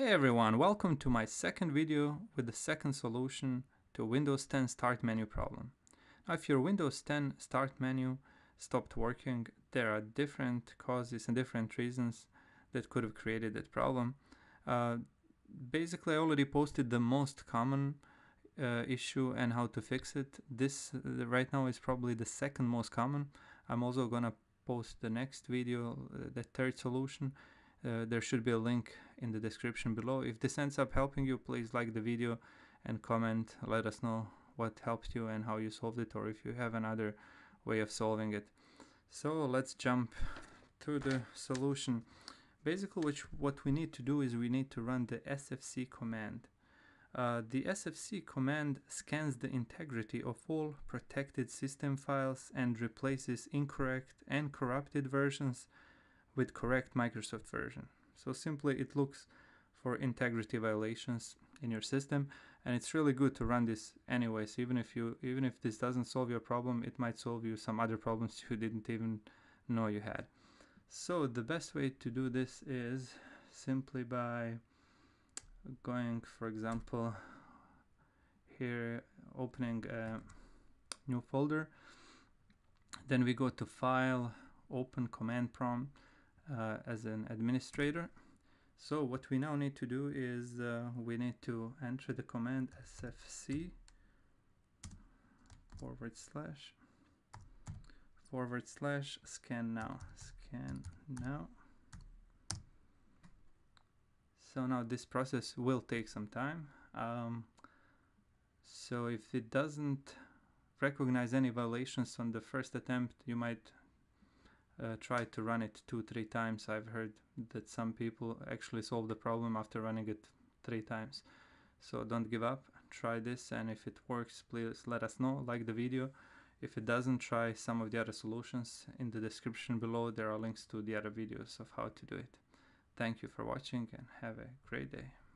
Hey everyone, welcome to my second video with the second solution to Windows 10 Start Menu problem. Now, if your Windows 10 Start Menu stopped working, there are different causes and different reasons that could have created that problem. Basically, I already posted the most common issue and how to fix it. This right now is probably the second most common. I'm also gonna post the next video, the third solution. There should be a link in the description below. If this ends up helping you, please like the video and comment. Let us know what helped you and how you solved it, or if you have another way of solving it. So let's jump to the solution. Basically, what we need to do is we need to run the SFC command. The SFC command scans the integrity of all protected system files and replaces incorrect and corrupted versions with correct Microsoft version. So simply it looks for integrity violations in your system, and it's really good to run this anyways. Even if this doesn't solve your problem, it might solve you some other problems you didn't even know you had. So the best way to do this is simply by going, for example, here, opening a new folder, then we go to File, Open Command Prompt as an administrator. So what we now need to do is we need to enter the command sfc // scan now. So now this process will take some time, so if it doesn't recognize any violations on the first attempt, you might try to run it 2-3 times. I've heard that some people actually solve the problem after running it 3 times. So don't give up, try this, and if it works, please let us know, like the video. If it doesn't, try some of the other solutions. In the description below there are links to the other videos of how to do it. Thank you for watching and have a great day.